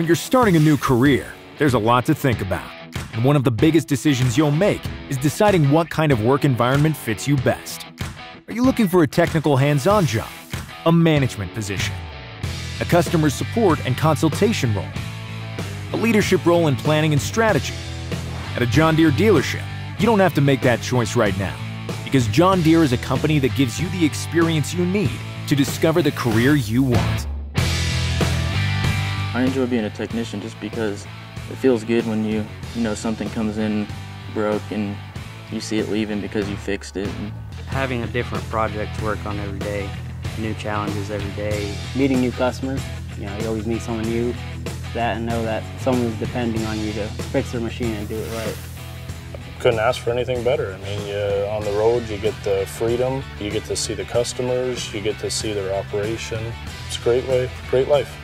When you're starting a new career, there's a lot to think about. And one of the biggest decisions you'll make is deciding what kind of work environment fits you best. Are you looking for a technical hands-on job, a management position, a customer support and consultation role, a leadership role in planning and strategy? At a John Deere dealership, you don't have to make that choice right now, because John Deere is a company that gives you the experience you need to discover the career you want. I enjoy being a technician just because it feels good when you know something comes in broke and you see it leaving because you fixed it. Having a different project to work on every day, new challenges every day. Meeting new customers, you know, you always meet someone new. That and know that someone's depending on you to fix their machine and do it right. Couldn't ask for anything better. I mean, on the road, you get the freedom, you get to see the customers, you get to see their operation. It's a great way, great life.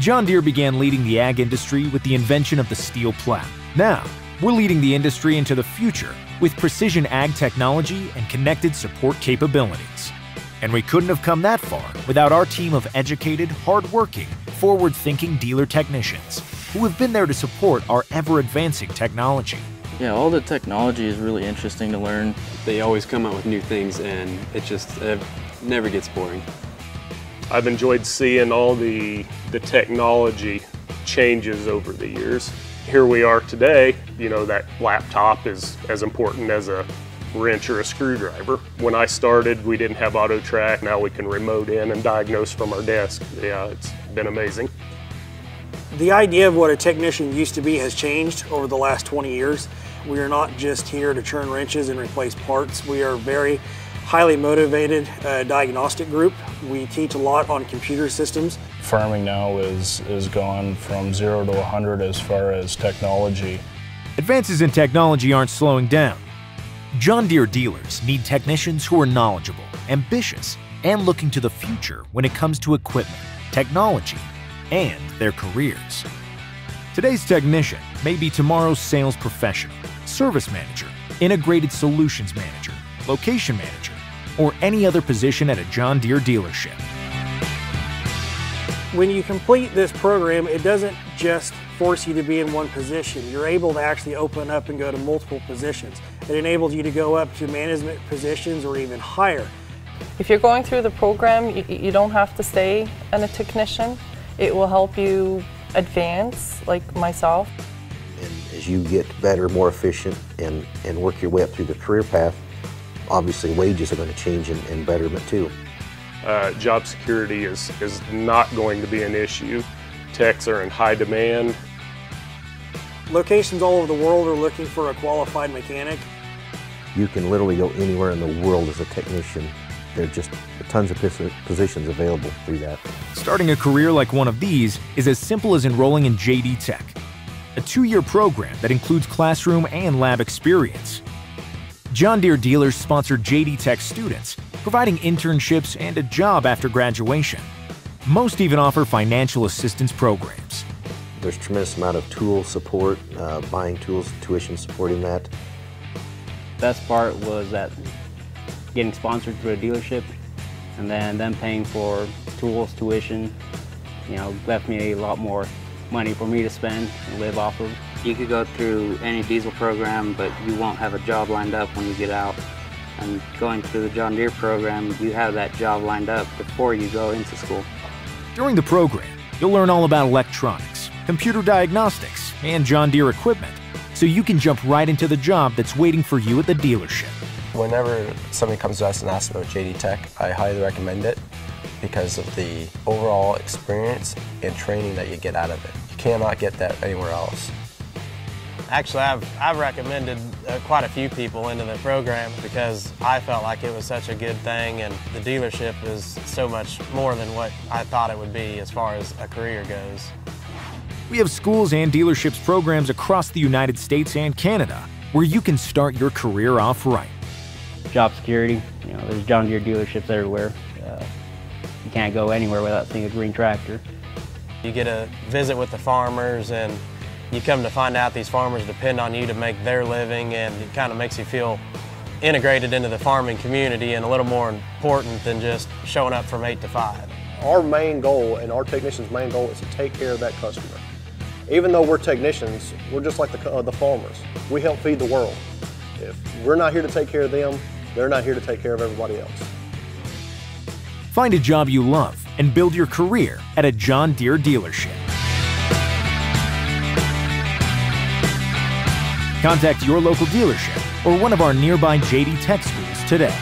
John Deere began leading the ag industry with the invention of the steel plow. Now, we're leading the industry into the future with precision ag technology and connected support capabilities. And we couldn't have come that far without our team of educated, hardworking, forward-thinking dealer technicians who have been there to support our ever-advancing technology. Yeah, all the technology is really interesting to learn. They always come out with new things, and it just never gets boring. I've enjoyed seeing all the technology changes over the years. Here we are today, you know, that laptop is as important as a wrench or a screwdriver. When I started, we didn't have AutoTrack. Now we can remote in and diagnose from our desk. Yeah, it's been amazing. The idea of what a technician used to be has changed over the last 20 years. We are not just here to turn wrenches and replace parts. We are a very highly motivated diagnostic group. We teach a lot on computer systems. Farming now is gone from 0 to 100 as far as technology. Advances in technology aren't slowing down. John Deere dealers need technicians who are knowledgeable, ambitious, and looking to the future when it comes to equipment, technology, and their careers. Today's technician may be tomorrow's sales professional, service manager, integrated solutions manager, location manager, or any other position at a John Deere dealership. When you complete this program, it doesn't just force you to be in one position. You're able to actually open up and go to multiple positions. It enables you to go up to management positions or even higher. If you're going through the program, you don't have to stay as a technician. It will help you advance, like myself. And as you get better, more efficient, and work your way up through the career path, obviously wages are going to change and betterment too. Job security is not going to be an issue. Techs are in high demand. Locations all over the world are looking for a qualified mechanic. You can literally go anywhere in the world as a technician. There are just tons of positions available through that. Starting a career like one of these is as simple as enrolling in JD Tech, a 2-year program that includes classroom and lab experience. John Deere dealers sponsor JD Tech students, providing internships and a job after graduation. Most even offer financial assistance programs. There's a tremendous amount of tool support, buying tools, tuition supporting that. Best part was that getting sponsored through a dealership and then them paying for tools, tuition, you know, left me a lot more money for me to spend and live off of. You could go through any diesel program, but you won't have a job lined up when you get out. And going through the John Deere program, you have that job lined up before you go into school. During the program, you'll learn all about electronics, computer diagnostics, and John Deere equipment, so you can jump right into the job that's waiting for you at the dealership. Whenever somebody comes to us and asks about JD Tech, I highly recommend it because of the overall experience and training that you get out of it. You cannot get that anywhere else. Actually, I've recommended quite a few people into the program because I felt like it was such a good thing, and the dealership is so much more than what I thought it would be as far as a career goes. We have schools and dealerships programs across the United States and Canada where you can start your career off right. Job security, you know, there's John Deere dealerships everywhere. You can't go anywhere without seeing a green tractor. You get a visit with the farmers, and you come to find out these farmers depend on you to make their living, and it kind of makes you feel integrated into the farming community and a little more important than just showing up from 8 to 5. our main goal and our technician's main goal is to take care of that customer. Even though we're technicians, we're just like the farmers. We help feed the world. If we're not here to take care of them, they're not here to take care of everybody else. Find a job you love and build your career at a John Deere dealership. Contact your local dealership or one of our nearby JD Tech schools today.